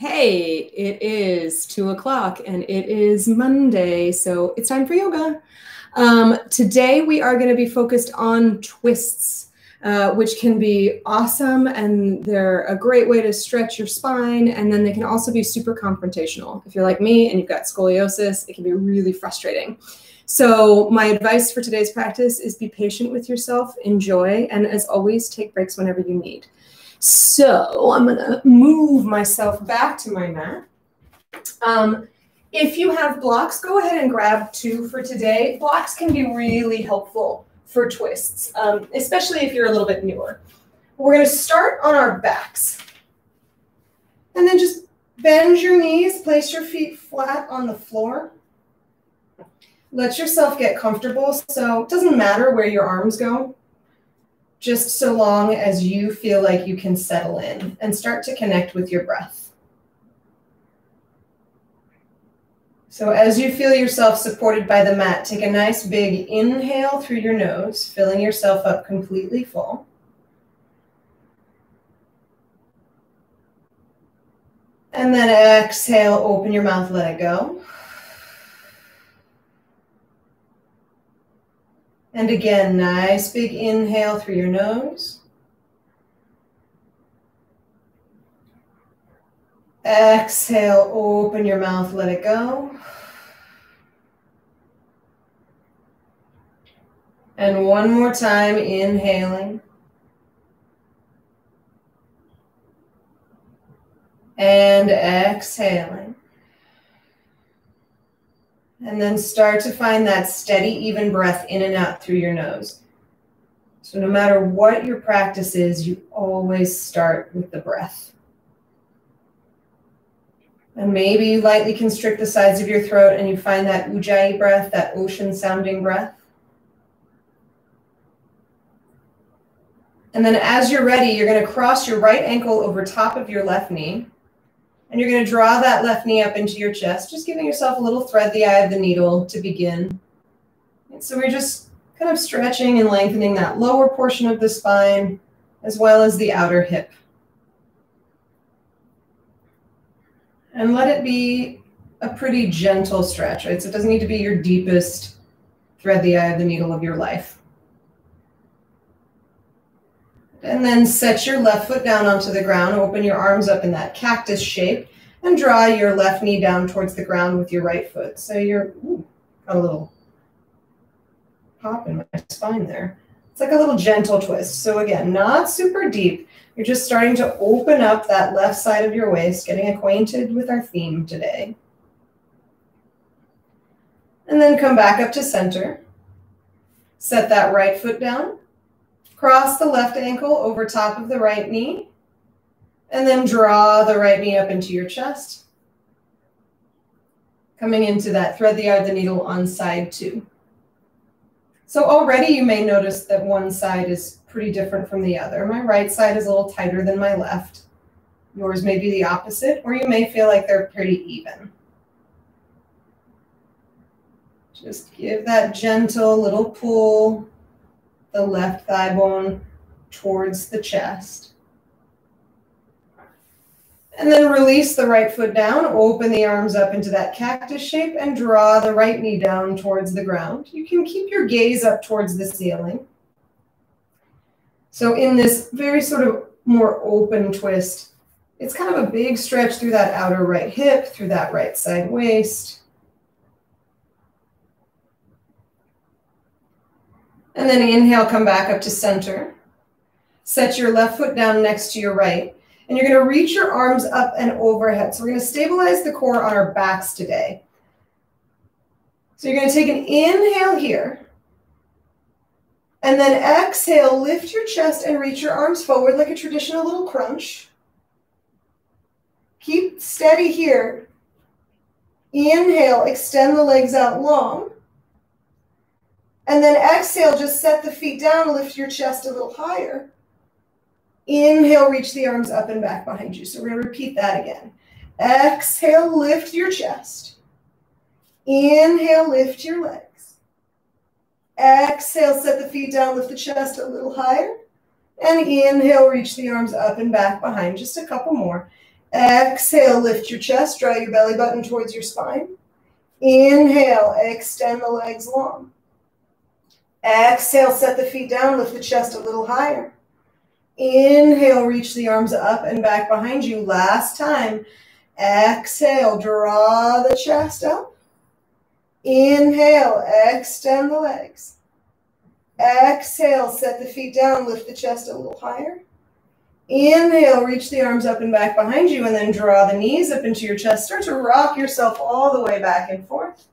Hey, it is 2 o'clock and it is Monday, so it's time for yoga. Today we are going to be focused on twists, which can be awesome, and they're a great way to stretch your spine, and then they can also be super confrontational. If you're like me and you've got scoliosis, it can be really frustrating. So my advice for today's practice is be patient with yourself, enjoy, and as always, take breaks whenever you need. So I'm going to move myself back to my mat. If you have blocks, go ahead and grab two for today. Blocks can be really helpful for twists, especially if you're a little bit newer. We're going to start on our backs. And then just bend your knees, place your feet flat on the floor. Let yourself get comfortable, so it doesn't matter where your arms go. Just so long as you feel like you can settle in and start to connect with your breath. So as you feel yourself supported by the mat, take a nice big inhale through your nose, filling yourself up completely full. And then exhale, open your mouth, let it go. And again, nice big inhale through your nose. Exhale, open your mouth, let it go. And one more time, inhaling. And exhaling. And then start to find that steady, even breath in and out through your nose. So no matter what your practice is, you always start with the breath. And maybe you lightly constrict the sides of your throat and you find that ujjayi breath, that ocean-sounding breath. And then as you're ready, you're going to cross your right ankle over top of your left knee. And you're going to draw that left knee up into your chest, just giving yourself a little thread the eye of the needle to begin. And so we're just kind of stretching and lengthening that lower portion of the spine, as well as the outer hip. And let it be a pretty gentle stretch, right? So it doesn't need to be your deepest thread the eye of the needle of your life. And then set your left foot down onto the ground, open your arms up in that cactus shape, and draw your left knee down towards the ground with your right foot. So you're, got a little pop in my spine there. It's like a little gentle twist. So again, not super deep. You're just starting to open up that left side of your waist, getting acquainted with our theme today. And then come back up to center. Set that right foot down. Cross the left ankle over top of the right knee, and then draw the right knee up into your chest, coming into that thread the eye of the needle on side two. So already you may notice that one side is pretty different from the other. My right side is a little tighter than my left. Yours may be the opposite, or you may feel like they're pretty even. Just give that gentle little pull, the left thigh bone towards the chest. And then release the right foot down, open the arms up into that cactus shape, and draw the right knee down towards the ground. You can keep your gaze up towards the ceiling. So in this very sort of more open twist, it's kind of a big stretch through that outer right hip, through that right side waist. And then inhale, come back up to center. Set your left foot down next to your right. And you're going to reach your arms up and overhead. So we're going to stabilize the core on our backs today. So you're going to take an inhale here. And then exhale, lift your chest and reach your arms forward like a traditional little crunch. Keep steady here. Inhale, extend the legs out long. And then exhale, just set the feet down, lift your chest a little higher. Inhale, reach the arms up and back behind you. So we're going to repeat that again. Exhale, lift your chest. Inhale, lift your legs. Exhale, set the feet down, lift the chest a little higher. And inhale, reach the arms up and back behind. Just a couple more. Exhale, lift your chest, draw your belly button towards your spine. Inhale, extend the legs long. Exhale, set the feet down, lift the chest a little higher. Inhale, reach the arms up and back behind you. Last time. Exhale, draw the chest up. Inhale, extend the legs. Exhale, set the feet down, lift the chest a little higher. Inhale, reach the arms up and back behind you, and then draw the knees up into your chest. Start to rock yourself all the way back and forth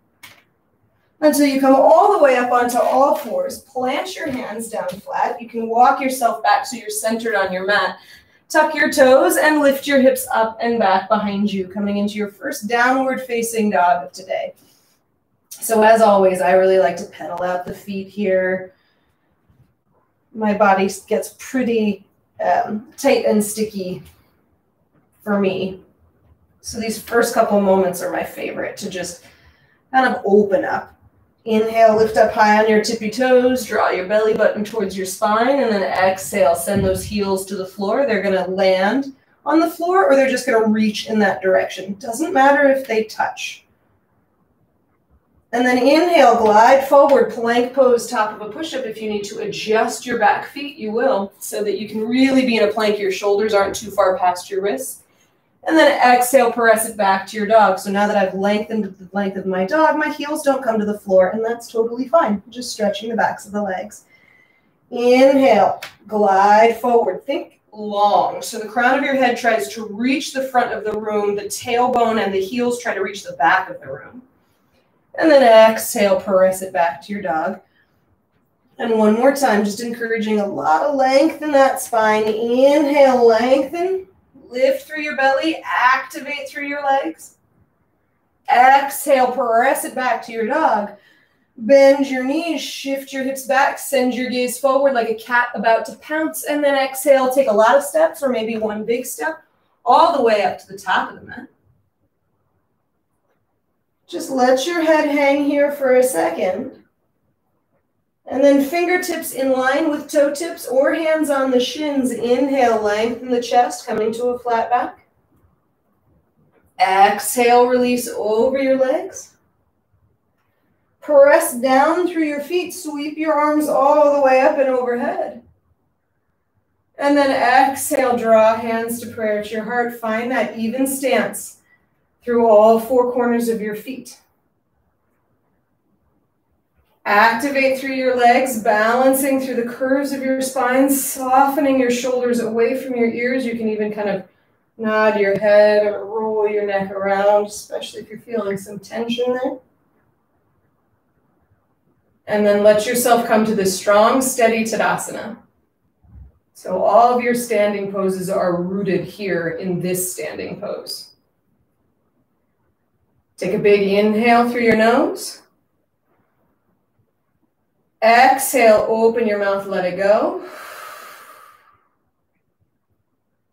until you come all the way up onto all fours. Plant your hands down flat. You can walk yourself back so you're centered on your mat. Tuck your toes and lift your hips up and back behind you, coming into your first downward facing dog of today. So as always, I really like to pedal out the feet here. My body gets pretty tight and sticky for me. So these first couple moments are my favorite, to just kind of open up. Inhale, lift up high on your tippy toes, draw your belly button towards your spine, and then exhale, send those heels to the floor. They're going to land on the floor, or they're just going to reach in that direction. Doesn't matter if they touch. And then inhale, glide forward, plank pose, top of a push-up. If you need to adjust your back feet, you will, so that you can really be in a plank. Your shoulders aren't too far past your wrists. And then exhale, press it back to your dog. So now that I've lengthened the length of my dog, my heels don't come to the floor, and that's totally fine. Just stretching the backs of the legs. Inhale, glide forward. Think long. So the crown of your head tries to reach the front of the room. The tailbone and the heels try to reach the back of the room. And then exhale, press it back to your dog. And one more time, just encouraging a lot of length in that spine. Inhale, lengthen. Lift through your belly, activate through your legs. Exhale, press it back to your dog. Bend your knees, shift your hips back, send your gaze forward like a cat about to pounce, and then exhale, take a lot of steps or maybe one big step all the way up to the top of the mat. Just let your head hang here for a second. And then fingertips in line with toe tips or hands on the shins. Inhale, lengthen the chest, coming to a flat back. Exhale, release over your legs. Press down through your feet. Sweep your arms all the way up and overhead. And then exhale, draw hands to prayer at your heart. Find that even stance through all four corners of your feet. Activate through your legs, balancing through the curves of your spine, softening your shoulders away from your ears. You can even kind of nod your head or roll your neck around, especially if you're feeling some tension there. And then let yourself come to this strong, steady Tadasana. So all of your standing poses are rooted here in this standing pose. Take a big inhale through your nose. Exhale, open your mouth, let it go.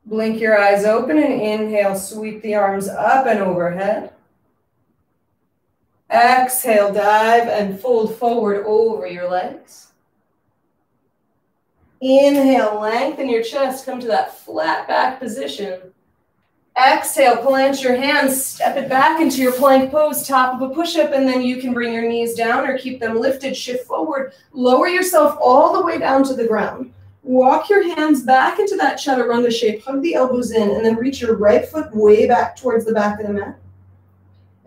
Blink your eyes open and inhale, sweep the arms up and overhead. Exhale, dive and fold forward over your legs. Inhale, lengthen your chest, come to that flat back position. Exhale, plant your hands, step it back into your plank pose, top of a push-up, and then you can bring your knees down or keep them lifted, shift forward, lower yourself all the way down to the ground. Walk your hands back into that chaturanga shape, hug the elbows in, and then reach your right foot way back towards the back of the mat.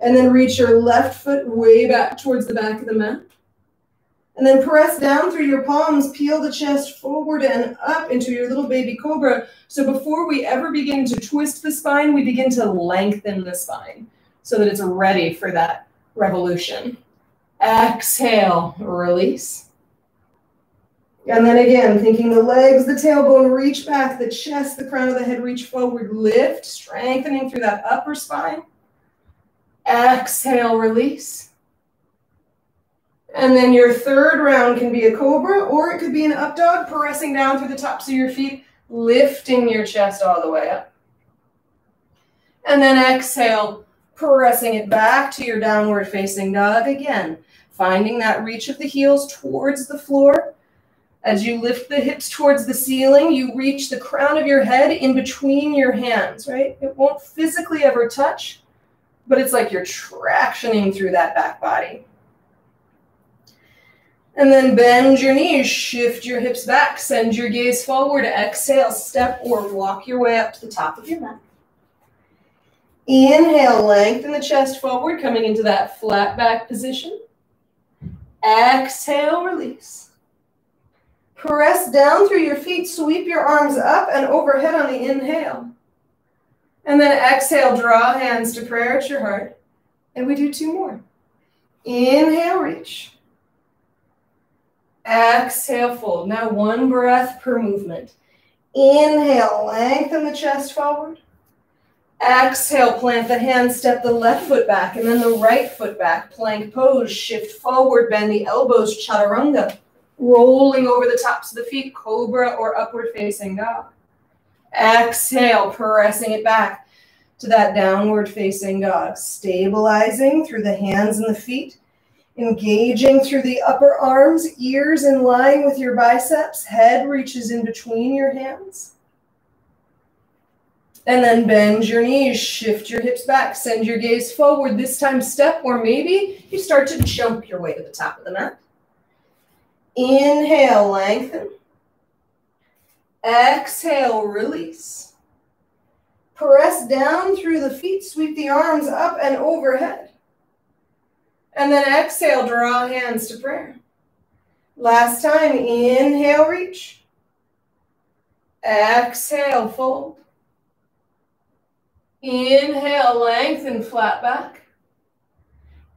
And then reach your left foot way back towards the back of the mat. And then press down through your palms, peel the chest forward and up into your little baby cobra. So before we ever begin to twist the spine, we begin to lengthen the spine so that it's ready for that revolution. Exhale, release. And then again, thinking the legs, the tailbone reach back, the chest, the crown of the head reach forward, lift, strengthening through that upper spine. Exhale, release. And then your third round can be a cobra, or it could be an up dog, pressing down through the tops of your feet, lifting your chest all the way up. And then exhale, pressing it back to your downward facing dog again, finding that reach of the heels towards the floor. As you lift the hips towards the ceiling, you reach the crown of your head in between your hands, right? It won't physically ever touch, but it's like you're tractioning through that back body. And then bend your knees, shift your hips back, send your gaze forward, exhale, step or walk your way up to the top of your mat. Inhale, lengthen the chest forward, coming into that flat back position. Exhale, release. Press down through your feet, sweep your arms up and overhead on the inhale. And then exhale, draw hands to prayer at your heart. And we do two more. Inhale, reach. Exhale, fold. Now one breath per movement. Inhale, lengthen the chest forward. Exhale, plant the hand, step the left foot back, and then the right foot back. Plank pose, shift forward, bend the elbows, chaturanga. Rolling over the tops of the feet, cobra or upward facing dog. Exhale, pressing it back to that downward facing dog. Stabilizing through the hands and the feet. Engaging through the upper arms, ears in line with your biceps. Head reaches in between your hands. And then bend your knees, shift your hips back, send your gaze forward. This time step, or maybe you start to jump your way to the top of the mat. Inhale, lengthen. Exhale, release. Press down through the feet, sweep the arms up and overhead. And then exhale, draw hands to prayer. Last time, inhale, reach. Exhale, fold. Inhale, lengthen, flat back.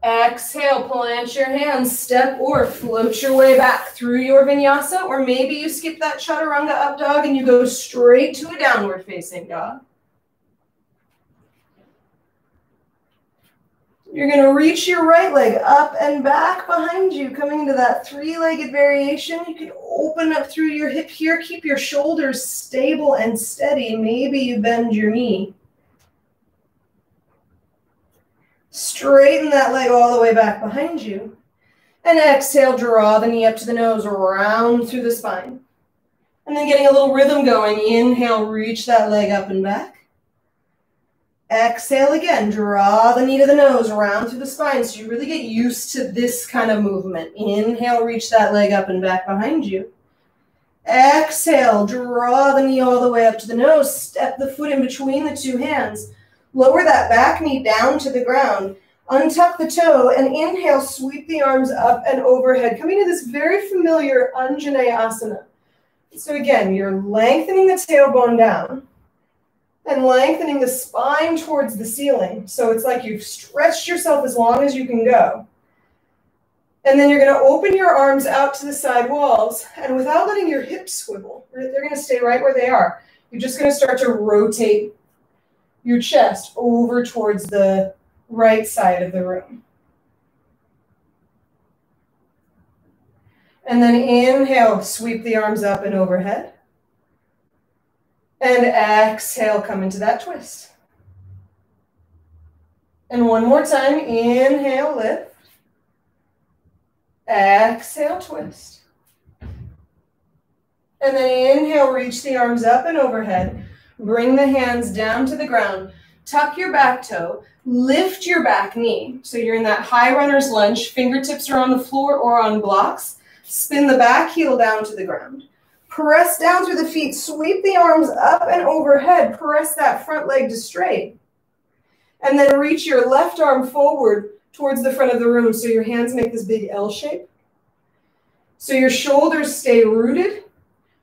Exhale, plant your hands, step or float your way back through your vinyasa, or maybe you skip that chaturanga up dog and you go straight to a downward facing dog. You're going to reach your right leg up and back behind you, coming into that three-legged variation. You can open up through your hip here, keep your shoulders stable and steady. Maybe you bend your knee. Straighten that leg all the way back behind you. And exhale, draw the knee up to the nose, round through the spine. And then getting a little rhythm going. Inhale, reach that leg up and back. Exhale again, draw the knee to the nose, round through the spine. So you really get used to this kind of movement. Inhale, reach that leg up and back behind you. Exhale, draw the knee all the way up to the nose. Step the foot in between the two hands. Lower that back knee down to the ground. Untuck the toe and inhale, sweep the arms up and overhead. Coming to this very familiar Anjaneyasana. So again, you're lengthening the tailbone down and lengthening the spine towards the ceiling. So it's like you've stretched yourself as long as you can go. And then you're going to open your arms out to the side walls. And without letting your hips swivel, they're going to stay right where they are. You're just going to start to rotate your chest over towards the right side of the room. And then inhale, sweep the arms up and overhead. And exhale, come into that twist. And one more time, inhale, lift. Exhale, twist. And then inhale, reach the arms up and overhead. Bring the hands down to the ground, tuck your back toe, lift your back knee. So you're in that high runner's lunge, fingertips are on the floor or on blocks. Spin the back heel down to the ground. Press down through the feet, sweep the arms up and overhead, press that front leg to straight. And then reach your left arm forward towards the front of the room so your hands make this big L shape. So your shoulders stay rooted.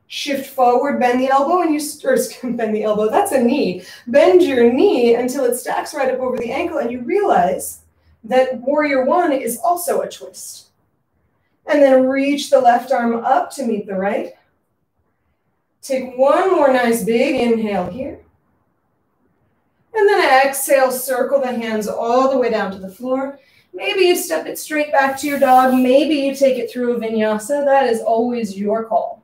Shift forward, bend the elbow, and bend the elbow, that's a knee. Bend your knee until it stacks right up over the ankle, and you realize that warrior one is also a twist. And then reach the left arm up to meet the right. Take one more nice big inhale here. And then exhale, circle the hands all the way down to the floor. Maybe you step it straight back to your dog. Maybe you take it through a vinyasa. That is always your call.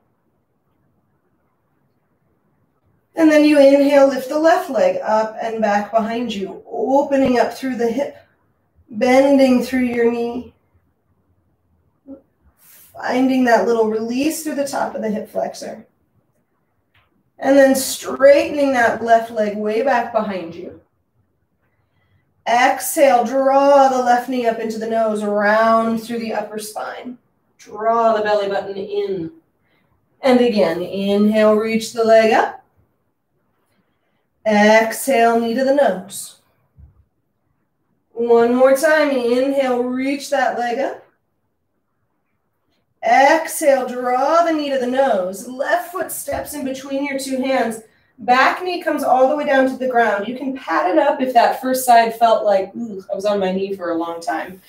And then you inhale, lift the left leg up and back behind you, opening up through the hip, bending through your knee. finding that little release through the top of the hip flexor. And then straightening that left leg way back behind you. Exhale, draw the left knee up into the nose, round through the upper spine. Draw the belly button in. And again, inhale, reach the leg up. Exhale, knee to the nose. One more time, inhale, reach that leg up. Exhale, draw the knee to the nose. Left foot steps in between your two hands. Back knee comes all the way down to the ground. You can pat it up if that first side felt like, ooh, I was on my knee for a long time.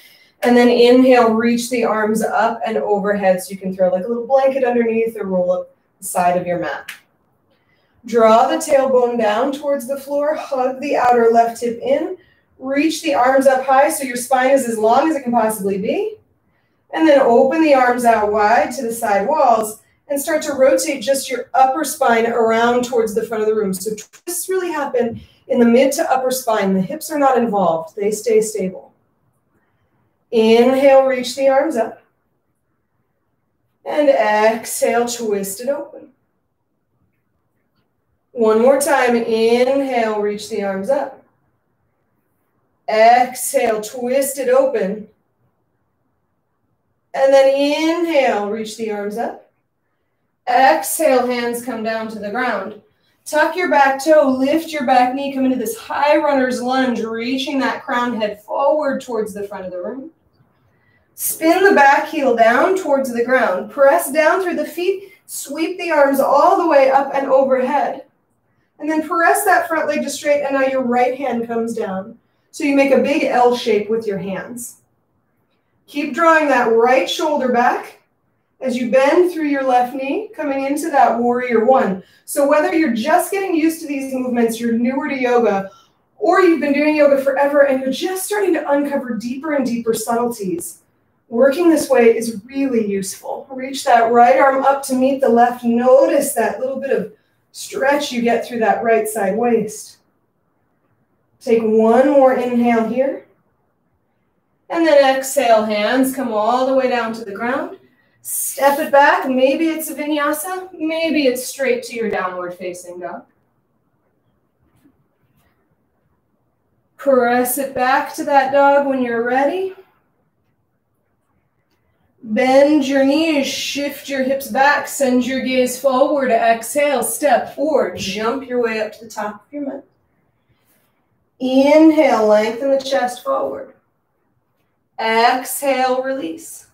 And then inhale, reach the arms up and overhead so you can throw like a little blanket underneath or roll up the side of your mat. Draw the tailbone down towards the floor. Hug the outer left hip in. Reach the arms up high so your spine is as long as it can possibly be. And then open the arms out wide to the side walls and start to rotate just your upper spine around towards the front of the room. So twists really happen in the mid to upper spine. The hips are not involved. They stay stable. Inhale, reach the arms up. And exhale, twist it open. One more time. Inhale, reach the arms up. Exhale, twist it open. And then inhale, reach the arms up. Exhale, hands come down to the ground. Tuck your back toe, lift your back knee, come into this high runner's lunge, reaching that crown head forward towards the front of the room. Spin the back heel down towards the ground. Press down through the feet, sweep the arms all the way up and overhead. And then press that front leg to straight, and now your right hand comes down. So you make a big L shape with your hands. Keep drawing that right shoulder back as you bend through your left knee, coming into that warrior one. So whether you're just getting used to these movements, you're newer to yoga, or you've been doing yoga forever and you're just starting to uncover deeper and deeper subtleties, working this way is really useful. Reach that right arm up to meet the left. Notice that little bit of stretch you get through that right side waist. Take one more inhale here. And then exhale, hands come all the way down to the ground. Step it back. Maybe it's a vinyasa. Maybe it's straight to your downward facing dog. Press it back to that dog when you're ready. Bend your knees. Shift your hips back. Send your gaze forward. Exhale, step forward. Jump your way up to the top of your mat. Inhale, lengthen the chest forward. Exhale, release.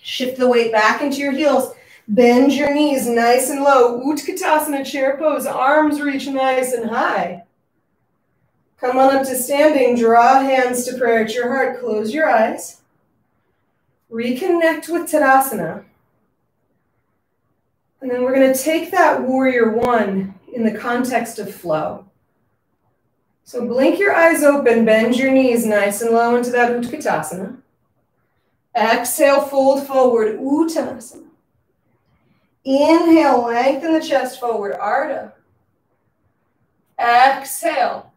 Shift the weight back into your heels. Bend your knees nice and low. Utkatasana chair pose. Arms reach nice and high. Come on up to standing. Draw hands to prayer at your heart. Close your eyes. Reconnect with Tadasana. And then we're going to take that warrior one in the context of flow. So blink your eyes open, bend your knees nice and low into that Utkatasana. Exhale, fold forward, Uttanasana. Inhale, lengthen the chest forward, Ardha. Exhale,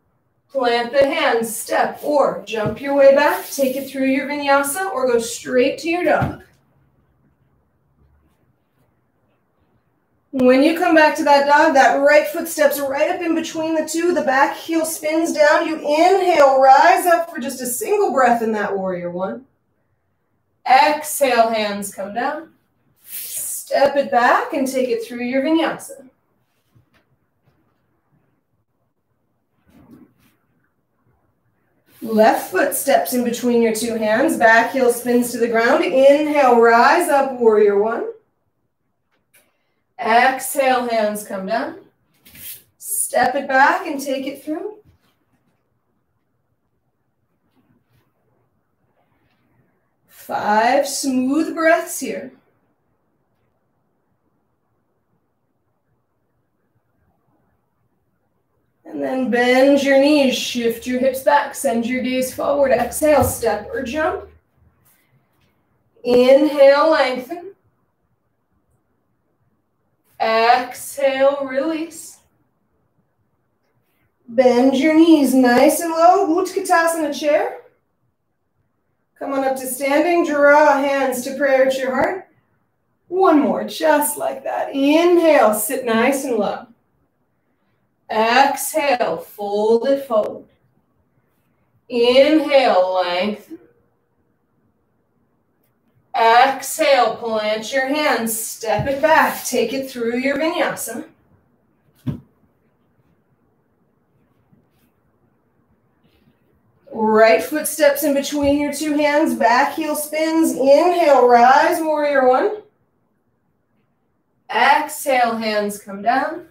plant the hands, step or jump your way back, take it through your vinyasa or go straight to your dog. When you come back to that dog, that right foot steps right up in between the two. The back heel spins down. You inhale, rise up for just a single breath in that warrior one. Exhale, hands come down. Step it back and take it through your vinyasa. Left foot steps in between your two hands. Back heel spins to the ground. Inhale, rise up, warrior one. Exhale, hands come down. Step it back and take it through. Five smooth breaths here. And then bend your knees, shift your hips back, send your gaze forward. Exhale, step or jump. Inhale, lengthen. Exhale, release. Bend your knees nice and low, Utkatasana chair. Come on up to standing. Draw hands to prayer at your heart. One more, just like that. Inhale, sit nice and low. Exhale, fold it forward. Inhale, lengthen. Exhale, plant your hands, step it back, take it through your vinyasa. Right foot steps in between your two hands, back heel spins. Inhale, rise, warrior one. Exhale, hands come down.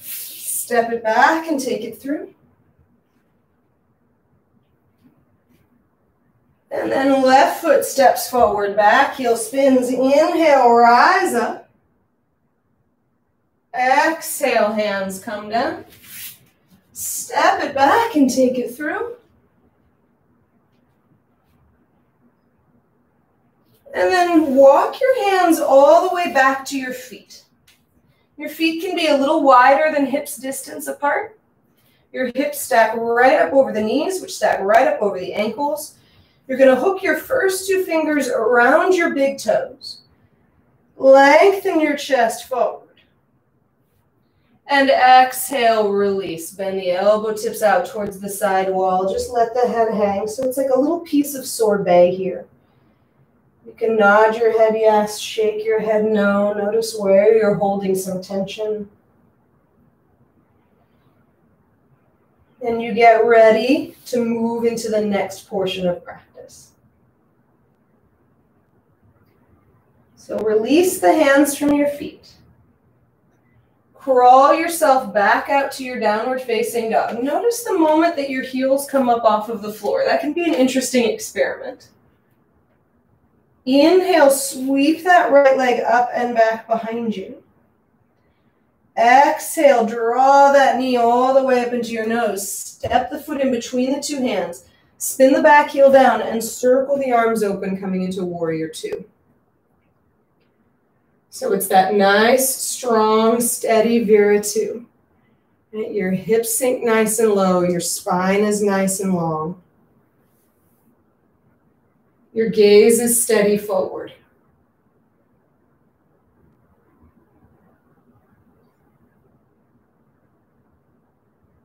Step it back and take it through. And then left foot steps forward, back heel spins. Inhale, rise up. Exhale, hands come down. Step it back and take it through. And then walk your hands all the way back to your feet. Your feet can be a little wider than hips distance apart. Your hips stack right up over the knees, which stack right up over the ankles. You're going to hook your first two fingers around your big toes. Lengthen your chest forward. And exhale, release. Bend the elbow tips out towards the side wall. Just let the head hang. So it's like a little piece of sorbet here. You can nod your head yes, shake your head no. Notice where you're holding some tension. And you get ready to move into the next portion of practice. So release the hands from your feet. Crawl yourself back out to your downward facing dog. Notice the moment that your heels come up off of the floor. That can be an interesting experiment. Inhale, sweep that right leg up and back behind you. Exhale, draw that knee all the way up into your nose. Step the foot in between the two hands. Spin the back heel down and circle the arms open coming into warrior two. So it's that nice, strong, steady Vira two. Your hips sink nice and low. Your spine is nice and long. Your gaze is steady forward.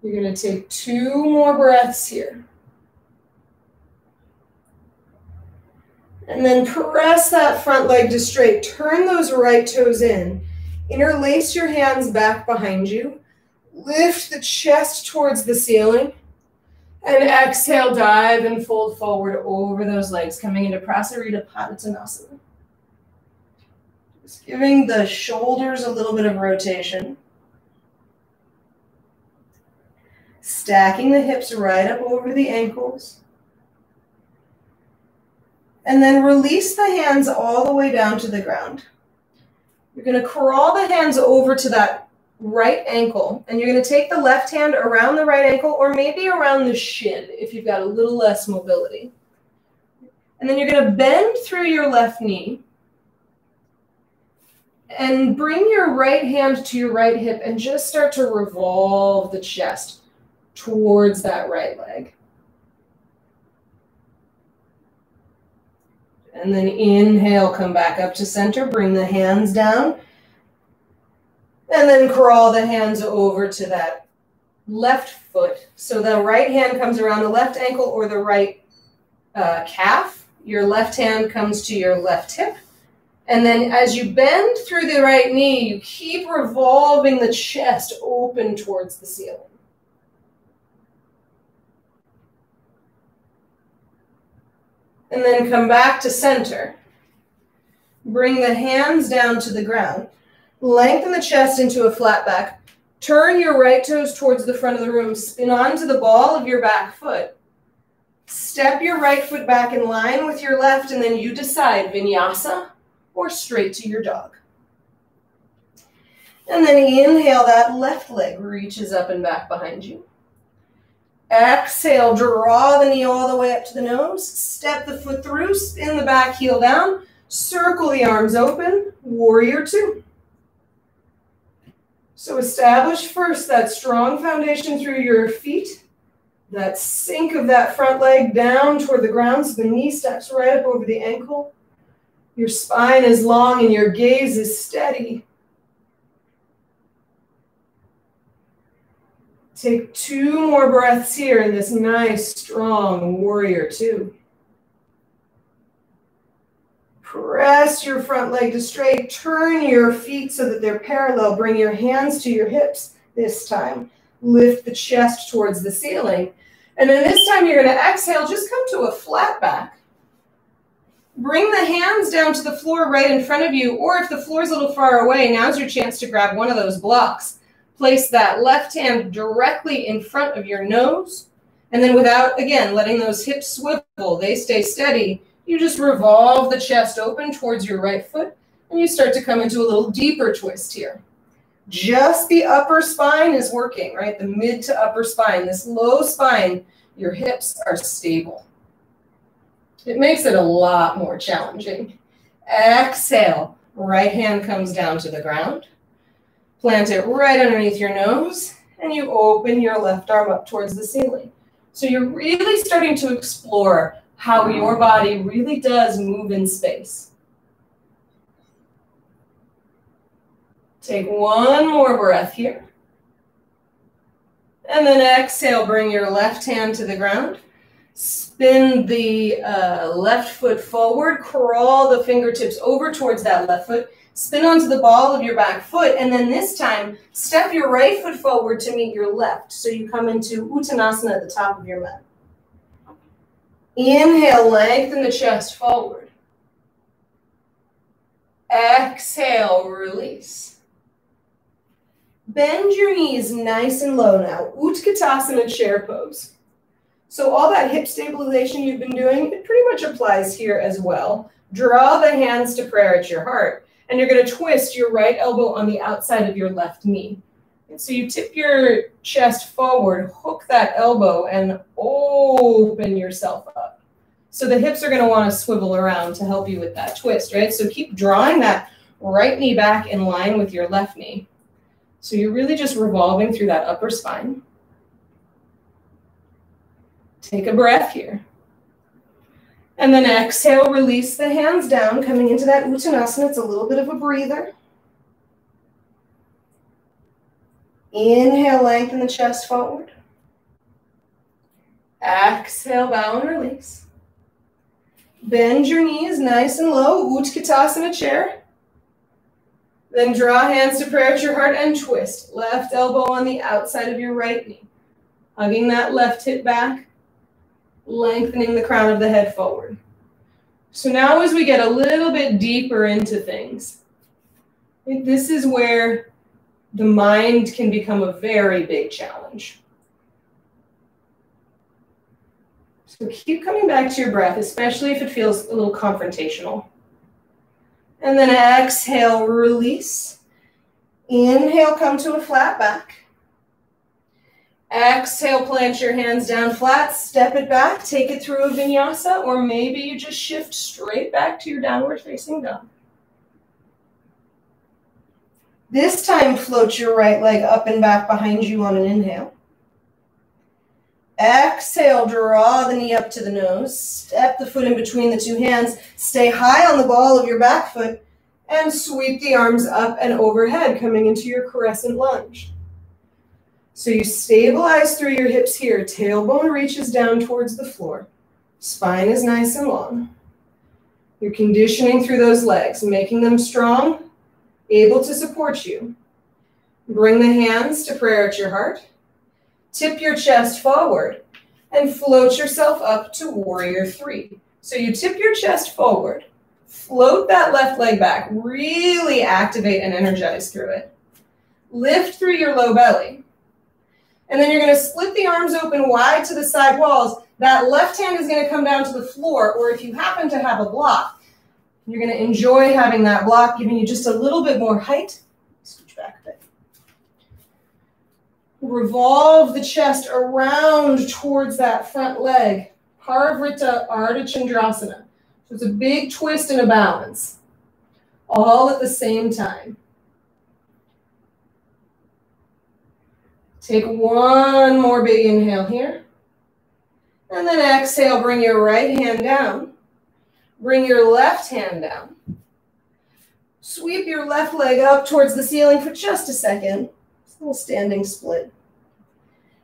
You're going to take two more breaths here. And then press that front leg to straight. Turn those right toes in. Interlace your hands back behind you. Lift the chest towards the ceiling. And exhale, dive and fold forward over those legs, coming into Prasarita Padottanasana. Just giving the shoulders a little bit of rotation. Stacking the hips right up over the ankles. And then release the hands all the way down to the ground. You're going to crawl the hands over to that right ankle, and you're going to take the left hand around the right ankle or maybe around the shin if you've got a little less mobility. And then you're going to bend through your left knee and bring your right hand to your right hip and just start to revolve the chest towards that right leg. And then inhale, come back up to center, bring the hands down. And then crawl the hands over to that left foot. So the right hand comes around the left ankle or the right calf. Your left hand comes to your left hip. And then as you bend through the right knee, you keep revolving the chest open towards the ceiling. And then come back to center. Bring the hands down to the ground. Lengthen the chest into a flat back. Turn your right toes towards the front of the room. Spin onto the ball of your back foot. Step your right foot back in line with your left, and then you decide vinyasa or straight to your dog. And then inhale, that left leg reaches up and back behind you. Exhale, draw the knee all the way up to the nose. Step the foot through, spin the back heel down. Circle the arms open, warrior two. So establish first that strong foundation through your feet, that sink of that front leg down toward the ground so the knee steps right up over the ankle. Your spine is long and your gaze is steady. Take two more breaths here in this nice, strong warrior two. Press your front leg to straight. Turn your feet so that they're parallel. Bring your hands to your hips this time. Lift the chest towards the ceiling. And then this time you're going to exhale. Just come to a flat back. Bring the hands down to the floor right in front of you. Or if the floor's a little far away, now's your chance to grab one of those blocks. Place that left hand directly in front of your nose. And then without, again, letting those hips swivel, they stay steady. You just revolve the chest open towards your right foot, and you start to come into a little deeper twist here. Just the upper spine is working, right? The mid to upper spine, this low spine, your hips are stable. It makes it a lot more challenging. Exhale, right hand comes down to the ground. Plant it right underneath your nose, and you open your left arm up towards the ceiling. So you're really starting to explore how your body really does move in space. Take one more breath here. And then exhale, bring your left hand to the ground. Spin the left foot forward, crawl the fingertips over towards that left foot, spin onto the ball of your back foot, and then this time, step your right foot forward to meet your left. So you come into Uttanasana at the top of your mat. Inhale, lengthen the chest forward. Exhale, release. Bend your knees nice and low now. Utkatasana chair pose. So all that hip stabilization you've been doing, it pretty much applies here as well. Draw the hands to prayer at your heart. And you're going to twist your right elbow on the outside of your left knee. So you tip your chest forward, hook that elbow, and open yourself up. So the hips are going to want to swivel around to help you with that twist, right? So keep drawing that right knee back in line with your left knee. So you're really just revolving through that upper spine. Take a breath here. And then exhale, release the hands down, coming into that Uttanasana. It's a little bit of a breather. Inhale, lengthen the chest forward. Exhale, bow and release. Bend your knees nice and low, Utkatasana chair. Then draw hands to prayer at your heart and twist. Left elbow on the outside of your right knee. Hugging that left hip back, lengthening the crown of the head forward. So now as we get a little bit deeper into things, this is where the mind can become a very big challenge. So keep coming back to your breath, especially if it feels a little confrontational. And then exhale, release. Inhale, come to a flat back. Exhale, plant your hands down flat, step it back, take it through a vinyasa, or maybe you just shift straight back to your downward facing dog. This time, float your right leg up and back behind you on an inhale. Exhale, draw the knee up to the nose. Step the foot in between the two hands. Stay high on the ball of your back foot and sweep the arms up and overhead, coming into your crescent lunge. So you stabilize through your hips here. Tailbone reaches down towards the floor. Spine is nice and long. You're conditioning through those legs, making them strong, able to support you. Bring the hands to prayer at your heart. Tip your chest forward and float yourself up to warrior three. So you tip your chest forward, float that left leg back, really activate and energize through it. Lift through your low belly. And then you're going to split the arms open wide to the side walls. That left hand is going to come down to the floor, or if you happen to have a block, you're going to enjoy having that block, giving you just a little bit more height. Scooch back a bit. Revolve the chest around towards that front leg. Parivrtta Ardha Chandrasana. So it's a big twist and a balance, all at the same time. Take one more big inhale here. And then exhale, bring your right hand down. Bring your left hand down. Sweep your left leg up towards the ceiling for just a second. It's a little standing split.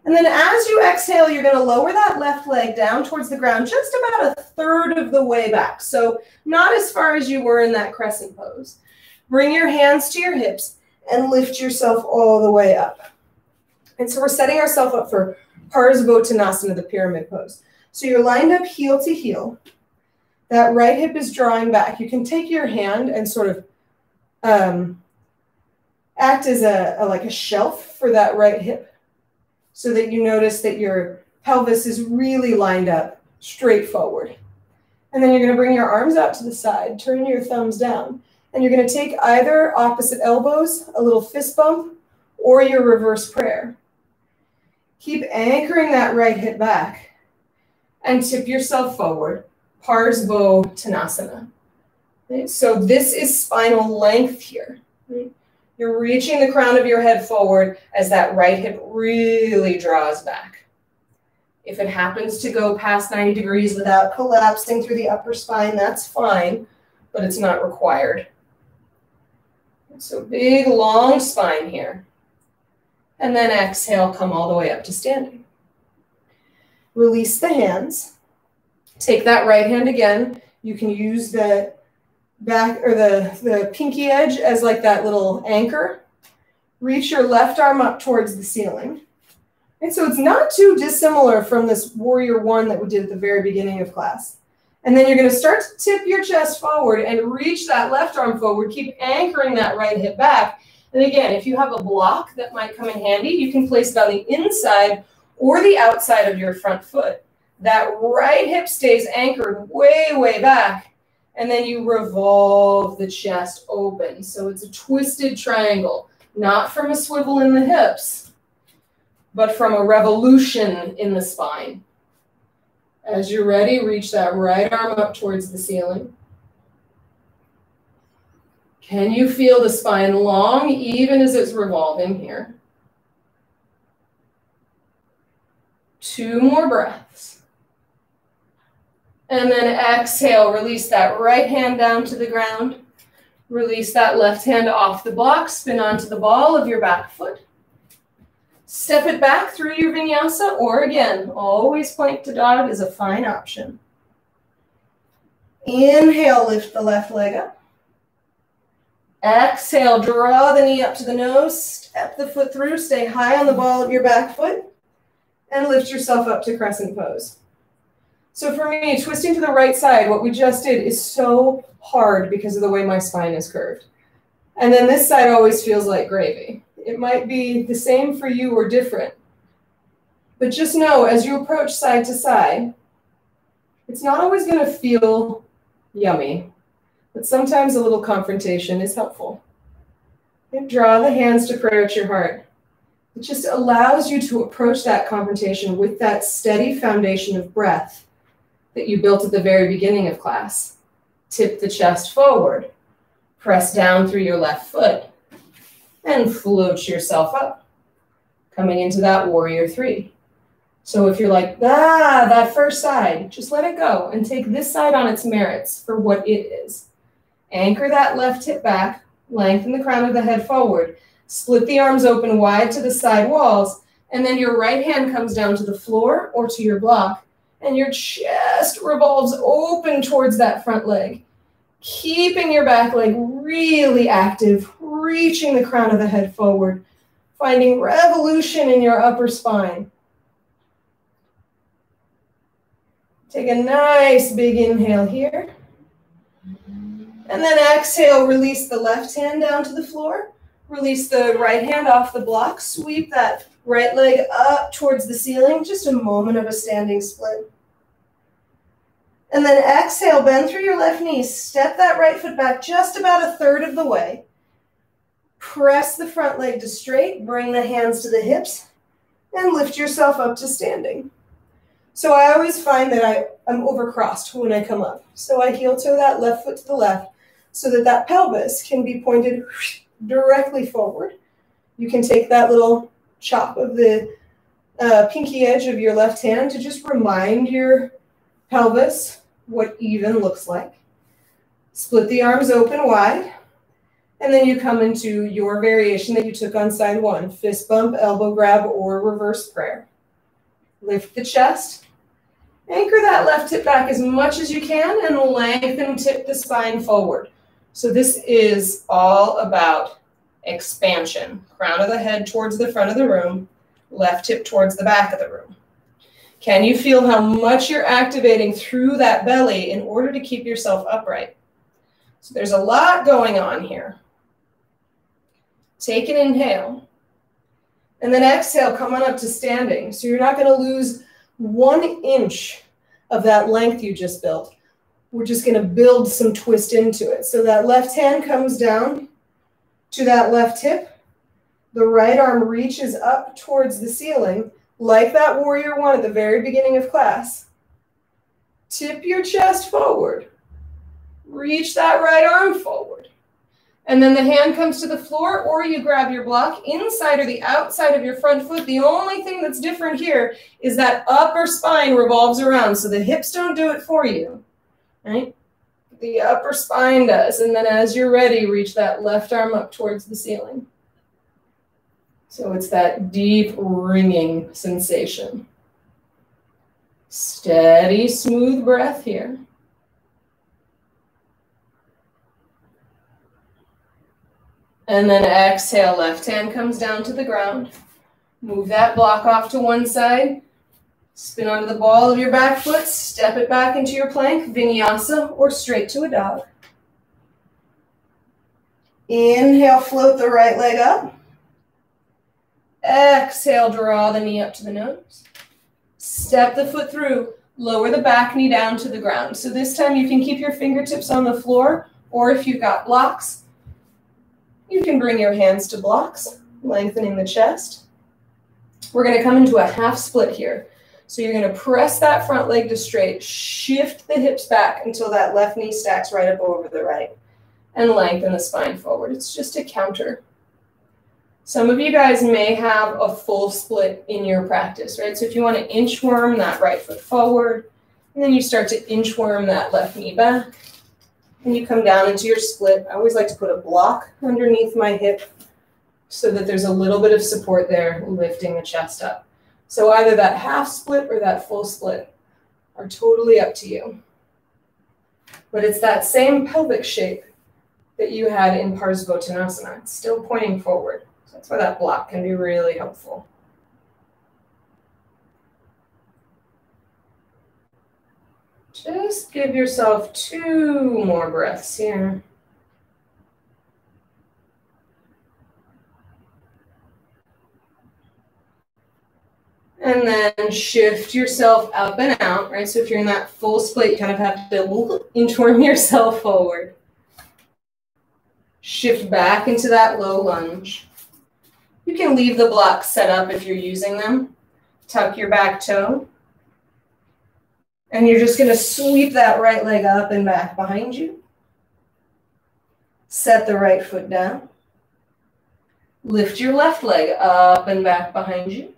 And then as you exhale, you're going to lower that left leg down towards the ground, just about a third of the way back. So not as far as you were in that crescent pose. Bring your hands to your hips and lift yourself all the way up. And so we're setting ourselves up for Parsvottanasana, the pyramid pose. So you're lined up heel to heel. That right hip is drawing back. You can take your hand and sort of act as like a shelf for that right hip so that you notice that your pelvis is really lined up straight forward. And then you're going to bring your arms out to the side, turn your thumbs down, and you're going to take either opposite elbows, a little fist bump, or your reverse prayer. Keep anchoring that right hip back and tip yourself forward, Parsvottanasana. Right? So this is spinal length here. Right? You're reaching the crown of your head forward as that right hip really draws back. If it happens to go past 90 degrees without collapsing through the upper spine, that's fine, but it's not required. So big, long spine here. And then exhale, come all the way up to standing. Release the hands. Take that right hand again. You can use the back or the pinky edge as like that little anchor. Reach your left arm up towards the ceiling. And so it's not too dissimilar from this warrior one that we did at the very beginning of class. And then you're going to start to tip your chest forward and reach that left arm forward. Keep anchoring that right hip back. And again, if you have a block that might come in handy, you can place it on the inside or the outside of your front foot. That right hip stays anchored way, way back, and then you revolve the chest open. So it's a twisted triangle, not from a swivel in the hips, but from a revolution in the spine. As you're ready, reach that right arm up towards the ceiling. Can you feel the spine long, even as it's revolving here? 2 more breaths. And then exhale, release that right hand down to the ground. Release that left hand off the block, spin onto the ball of your back foot. Step it back through your vinyasa, or again, always plank to dog is a fine option. Inhale, lift the left leg up. Exhale, draw the knee up to the nose, step the foot through, stay high on the ball of your back foot, and lift yourself up to crescent pose. So for me, twisting to the right side, what we just did is so hard because of the way my spine is curved. And then this side always feels like gravy. It might be the same for you or different. But just know, as you approach side to side, it's not always going to feel yummy. But sometimes a little confrontation is helpful. And draw the hands to prayer at your heart. It just allows you to approach that confrontation with that steady foundation of breath that you built at the very beginning of class. Tip the chest forward. Press down through your left foot. And float yourself up. Coming into that warrior 3. So if you're like, that first side, just let it go and take this side on its merits for what it is. Anchor that left hip back, lengthen the crown of the head forward, split the arms open wide to the side walls, and then your right hand comes down to the floor or to your block, and your chest revolves open towards that front leg, keeping your back leg really active, reaching the crown of the head forward, finding revolution in your upper spine. Take a nice big inhale here. And then exhale, release the left hand down to the floor. Release the right hand off the block. Sweep that right leg up towards the ceiling. Just a moment of a standing split. And then exhale, bend through your left knee. Step that right foot back just about a third of the way. Press the front leg to straight. Bring the hands to the hips. And lift yourself up to standing. So I always find that I'm overcrossed when I come up. So I heel toe that left foot to the left so that that pelvis can be pointed directly forward. You can take that little chop of the pinky edge of your left hand to just remind your pelvis what even looks like. Split the arms open wide, and then you come into your variation that you took on side one, fist bump, elbow grab, or reverse prayer. Lift the chest, anchor that left hip back as much as you can, and lengthen, tip the spine forward. So this is all about expansion. Crown of the head towards the front of the room, left hip towards the back of the room. Can you feel how much you're activating through that belly in order to keep yourself upright? So there's a lot going on here. Take an inhale. And then exhale, come on up to standing. So you're not going to lose 1 inch of that length you just built. We're just going to build some twist into it. So that left hand comes down to that left hip. The right arm reaches up towards the ceiling, like that warrior one at the very beginning of class. Tip your chest forward. Reach that right arm forward. And then the hand comes to the floor, or you grab your block inside or the outside of your front foot. The only thing that's different here is that upper spine revolves around, so the hips don't do it for you, right? The upper spine does. And then as you're ready, reach that left arm up towards the ceiling. So it's that deep ringing sensation. Steady, smooth breath here. And then exhale, left hand comes down to the ground. Move that block off to one side. Spin onto the ball of your back foot. Step it back into your plank, vinyasa, or straight to a dog. Inhale, float the right leg up. Exhale, draw the knee up to the nose. Step the foot through. Lower the back knee down to the ground. So this time you can keep your fingertips on the floor, or if you've got blocks, you can bring your hands to blocks, lengthening the chest. We're going to come into a half split here. So you're going to press that front leg to straight, shift the hips back until that left knee stacks right up over the right, and lengthen the spine forward. It's just a counter. Some of you guys may have a full split in your practice, right? So if you want to inchworm that right foot forward, and then you start to inchworm that left knee back, and you come down into your split. I always like to put a block underneath my hip so that there's a little bit of support there, lifting the chest up. So either that half split or that full split are totally up to you. But it's that same pelvic shape that you had in Parsvottanasana. It's still pointing forward. So that's why that block can be really helpful. Just give yourself 2 more breaths here. And then shift yourself up and out, right? So if you're in that full split, you kind of have to inchworm yourself forward. Shift back into that low lunge. You can leave the blocks set up if you're using them. Tuck your back toe. And you're just going to sweep that right leg up and back behind you. Set the right foot down. Lift your left leg up and back behind you.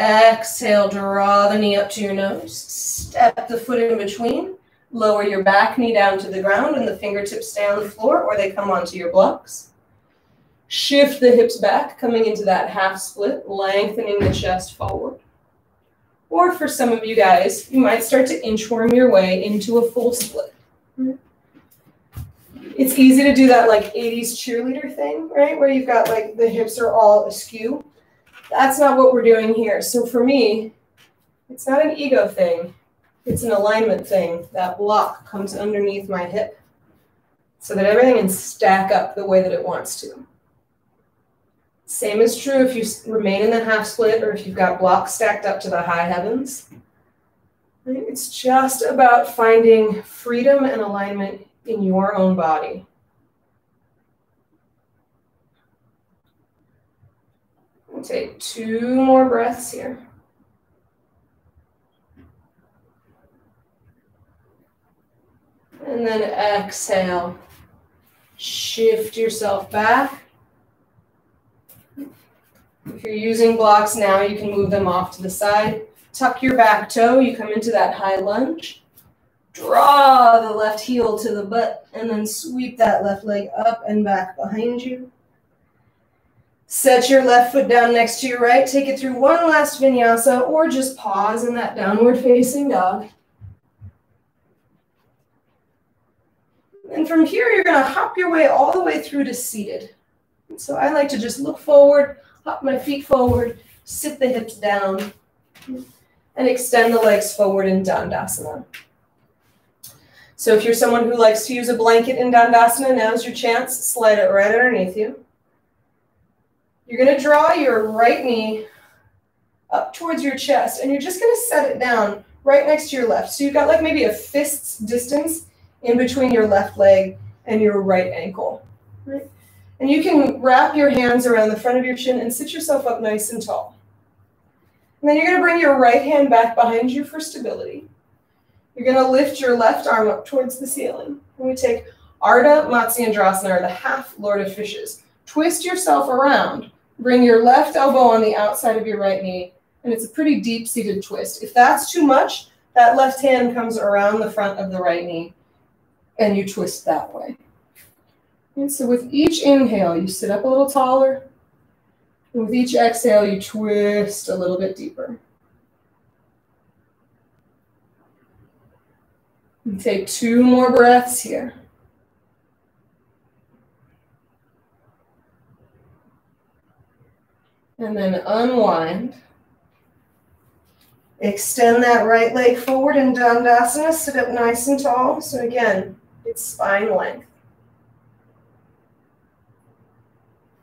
Exhale, draw the knee up to your nose. Step the foot in between. Lower your back knee down to the ground, and the fingertips stay on the floor or they come onto your blocks. Shift the hips back, coming into that half split, lengthening the chest forward. Or for some of you guys, you might start to inchworm your way into a full split. It's easy to do that like 80s cheerleader thing, right? Where you've got like the hips are all askew. That's not what we're doing here. So for me, it's not an ego thing. It's an alignment thing. That block comes underneath my hip so that everything can stack up the way that it wants to. Same is true if you remain in the half split or if you've got blocks stacked up to the high heavens. It's just about finding freedom and alignment in your own body. We'll take 2 more breaths here. And then exhale. Shift yourself back. If If you're using blocks now, you can move them off to the side. Tuck your back toe. You come into that high lunge. Draw the left heel to the butt and then sweep that left leg up and back behind you. Set your left foot down next to your right. Take it through one last vinyasa or just pause in that downward facing dog. And from here, you're going to hop your way all the way through to seated. So I like to just look forward, hop my feet forward, sit the hips down, and extend the legs forward in Dandasana. So if you're someone who likes to use a blanket in Dandasana, now's your chance. Slide it right underneath you. You're going to draw your right knee up towards your chest, and you're just going to set it down right next to your left. So you've got like maybe a fist's distance in between your left leg and your right ankle. Right? And you can wrap your hands around the front of your chin and sit yourself up nice and tall. And then you're going to bring your right hand back behind you for stability. You're going to lift your left arm up towards the ceiling. And we take Ardha Matsyendrasana, or the half Lord of Fishes. Twist yourself around. Bring your left elbow on the outside of your right knee. And it's a pretty deep-seated twist. If that's too much, that left hand comes around the front of the right knee. And you twist that way. And so with each inhale, you sit up a little taller. And with each exhale, you twist a little bit deeper. And take two more breaths here. And then unwind. Extend that right leg forward in Dandasana. Sit up nice and tall. So again, it's spine length.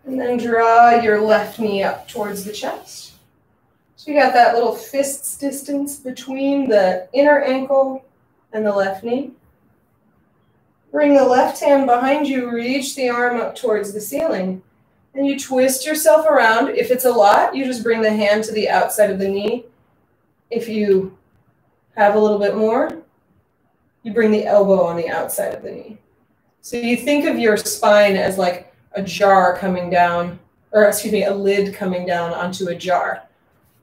And then draw your left knee up towards the chest. So you got that little fist's distance between the inner ankle and the left knee. Bring the left hand behind you, reach the arm up towards the ceiling, and you twist yourself around. If it's a lot, you just bring the hand to the outside of the knee. If you have a little bit more, you bring the elbow on the outside of the knee. So you think of your spine as like a jar coming down, or excuse me, a lid coming down onto a jar,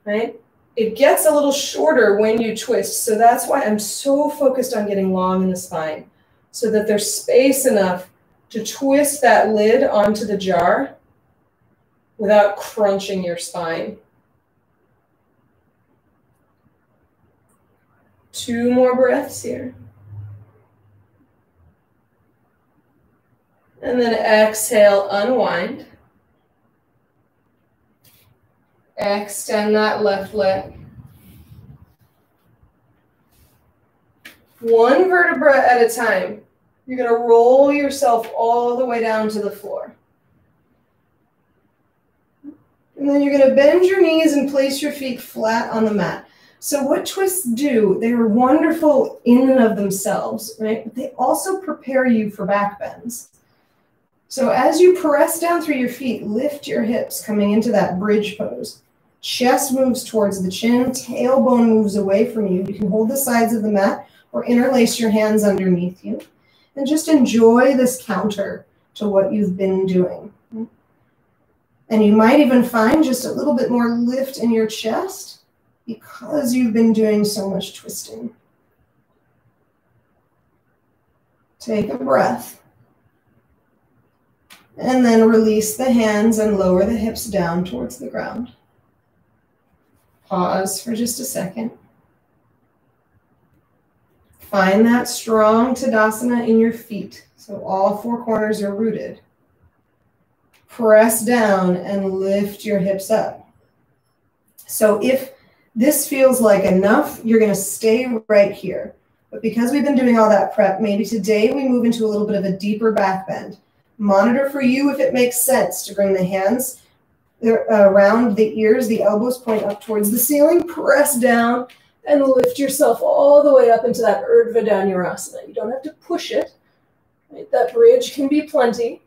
right? It gets a little shorter when you twist, so that's why I'm so focused on getting long in the spine, so that there's space enough to twist that lid onto the jar without crunching your spine. Two more breaths here. And then exhale, unwind. Extend that left leg. One vertebra at a time. You're going to roll yourself all the way down to the floor. And then you're going to bend your knees and place your feet flat on the mat. So what twists do, they are wonderful in and of themselves, right? But they also prepare you for back bends. So as you press down through your feet, lift your hips coming into that bridge pose. Chest moves towards the chin, tailbone moves away from you. You can hold the sides of the mat or interlace your hands underneath you. And just enjoy this counter to what you've been doing. And you might even find just a little bit more lift in your chest because you've been doing so much twisting. Take a breath. And then release the hands and lower the hips down towards the ground. Pause for just a second. Find that strong tadasana in your feet, so all four corners are rooted. Press down and lift your hips up. So if this feels like enough, you're going to stay right here. But because we've been doing all that prep, maybe today we move into a little bit of a deeper back bend. Monitor for you if it makes sense to bring the hands around the ears, the elbows point up towards the ceiling, press down, and lift yourself all the way up into that Urdhva Dhanurasana. You don't have to push it. Right? That bridge can be plenty,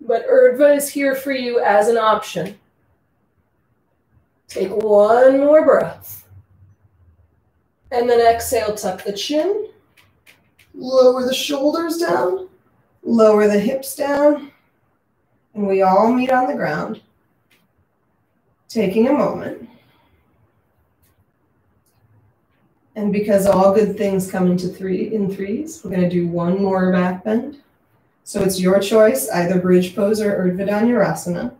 but Urdhva is here for you as an option. Take one more breath. And then exhale, tuck the chin, lower the shoulders down, lower the hips down, and we all meet on the ground. taking a moment. And because all good things come in threes, we're going to do one more back bend. So it's your choice, either bridge pose or Urdhva Dhanurasana.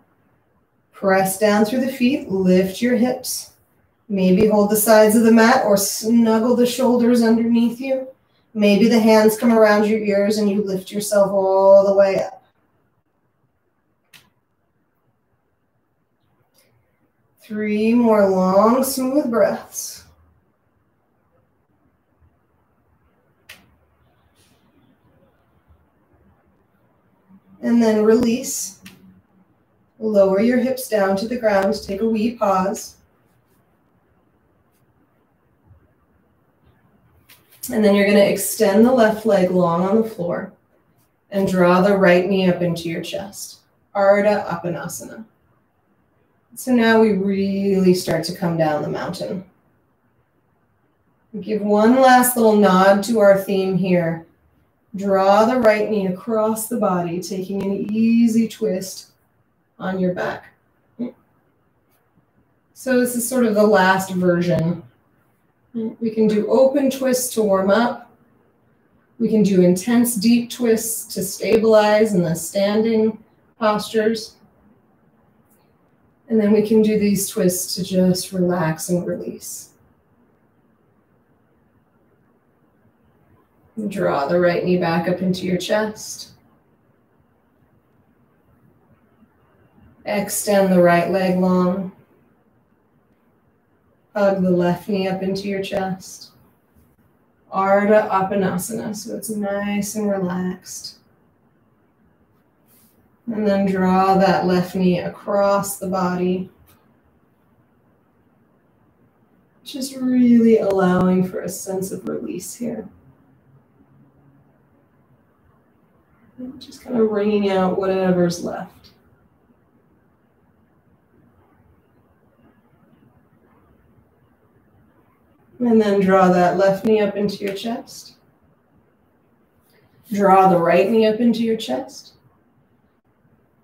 Press down through the feet, lift your hips. Maybe hold the sides of the mat or snuggle the shoulders underneath you. Maybe the hands come around your ears and you lift yourself all the way up. Three more long, smooth breaths. And then release. Lower your hips down to the ground. Take a wee pause. And then you're going to extend the left leg long on the floor and draw the right knee up into your chest. Ardha Apanasana. So now we really start to come down the mountain. Give one last little nod to our theme here. Draw the right knee across the body, taking an easy twist on your back. So this is sort of the last version. We can do open twists to warm up. We can do intense deep twists to stabilize in the standing postures. And then we can do these twists to just relax and release. Draw the right knee back up into your chest. Extend the right leg long. Hug the left knee up into your chest. Ardha Apanasana, so it's nice and relaxed. And then draw that left knee across the body. Just really allowing for a sense of release here. And just kind of wringing out whatever's left. And then draw that left knee up into your chest. Draw the right knee up into your chest.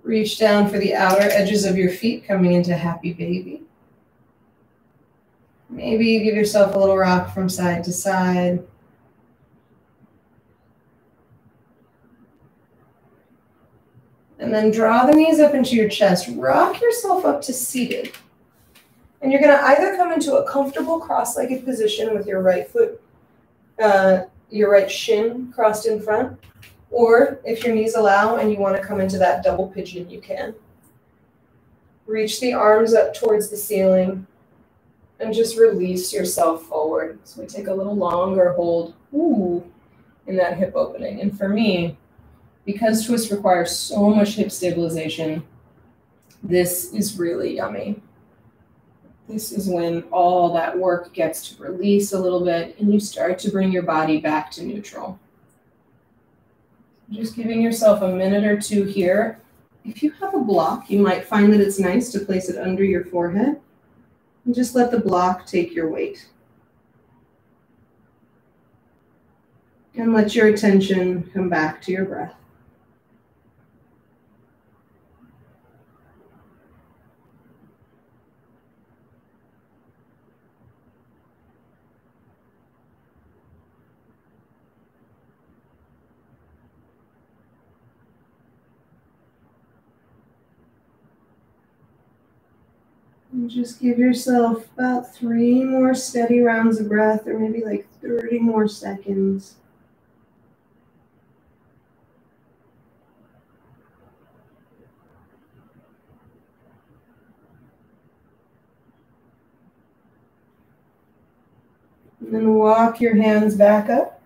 Reach down for the outer edges of your feet, coming into happy baby. Maybe you give yourself a little rock from side to side. And then draw the knees up into your chest. Rock yourself up to seated. And you're going to either come into a comfortable cross-legged position with your right foot, your right shin crossed in front, or if your knees allow and you want to come into that double pigeon, you can. Reach the arms up towards the ceiling and just release yourself forward. So we take a little longer hold in that hip opening. And for me, because twist requires so much hip stabilization, this is really yummy. This is when all that work gets to release a little bit and you start to bring your body back to neutral. Just giving yourself a minute or two here. If you have a block, you might find that it's nice to place it under your forehead and just let the block take your weight. And let your attention come back to your breath. And just give yourself about 3 more steady rounds of breath, or maybe like 30 more seconds. And then walk your hands back up.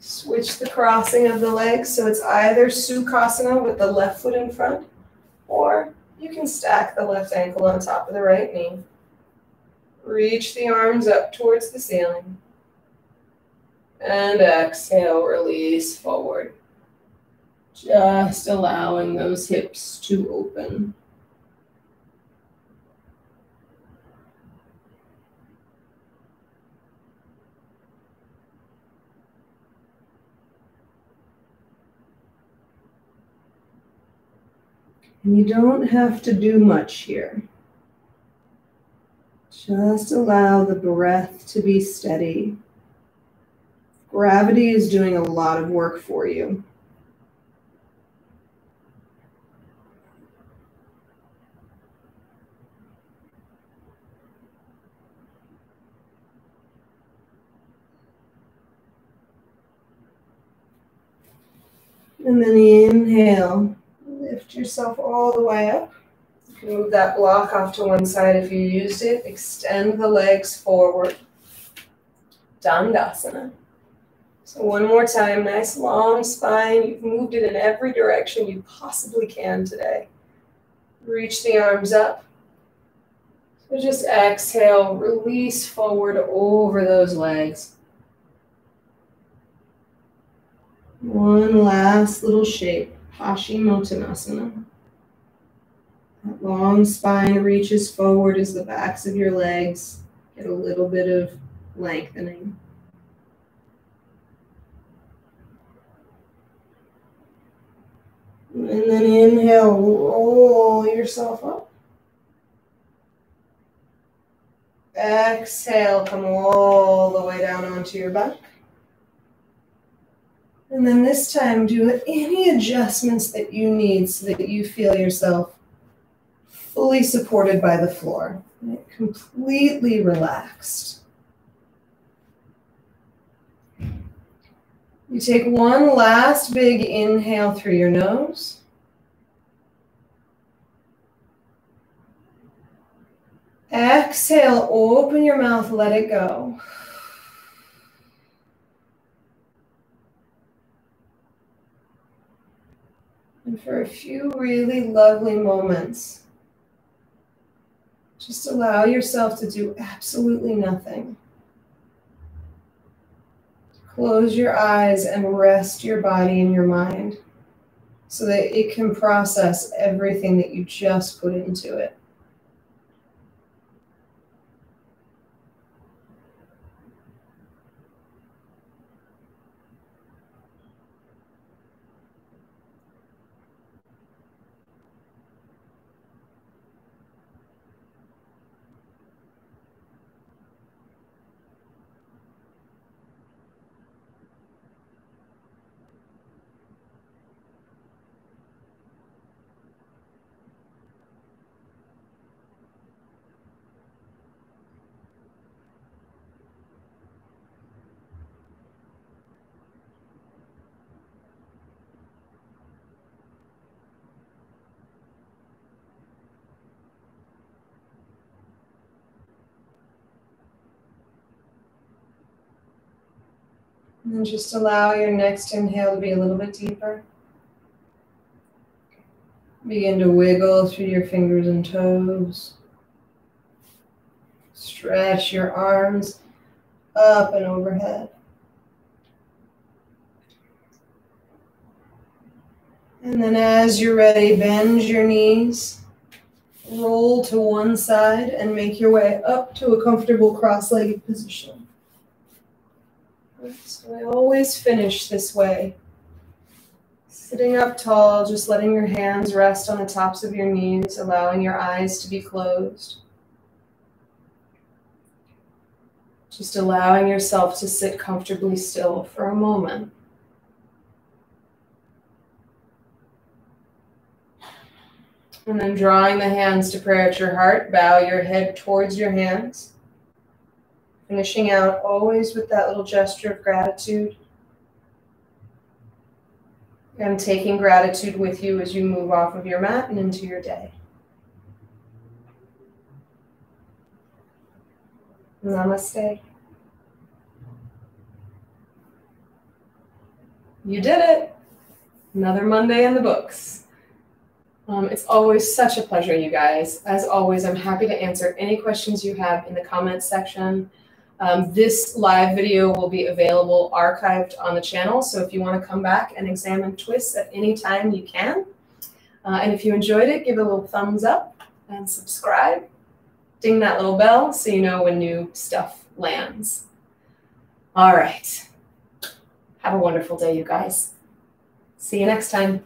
Switch the crossing of the legs, so it's either Sukhasana with the left foot in front, or you can stack the left ankle on top of the right knee. Reach the arms up towards the ceiling. And exhale, release forward. Just allowing those hips to open. You don't have to do much here. Just allow the breath to be steady. Gravity is doing a lot of work for you. And then inhale, lift yourself all the way up. You can move that block off to one side if you used it. Extend the legs forward. Dandasana. So one more time, nice long spine. You've moved it in every direction you possibly can today. Reach the arms up. So just exhale, release forward over those legs. One last little shape, Ashi Motanasana. That long spine reaches forward as the backs of your legs get a little bit of lengthening. And then inhale, roll yourself up. Exhale, come all the way down onto your back. And then this time, do any adjustments that you need so that you feel yourself fully supported by the floor, completely relaxed. You take one last big inhale through your nose. Exhale, open your mouth, let it go. And for a few really lovely moments, just allow yourself to do absolutely nothing. Close your eyes and rest your body and your mind so that it can process everything that you just put into it. And just allow your next inhale to be a little bit deeper. Begin to wiggle through your fingers and toes. Stretch your arms up and overhead. And then as you're ready, bend your knees, roll to one side, and make your way up to a comfortable cross-legged position. So I always finish this way, sitting up tall, just letting your hands rest on the tops of your knees, allowing your eyes to be closed. Just allowing yourself to sit comfortably still for a moment. And then drawing the hands to prayer at your heart, bow your head towards your hands. Finishing out always with that little gesture of gratitude and taking gratitude with you as you move off of your mat and into your day. Namaste. You did it. Another Monday in the books. It's always such a pleasure, you guys. As always, I'm happy to answer any questions you have in the comments section. This live video will be available archived on the channel, so if you want to come back and examine twists at any time, you can. And if you enjoyed it, give it a little thumbs up and subscribe. Ding that little bell so you know when new stuff lands. All right. Have a wonderful day, you guys. See you next time.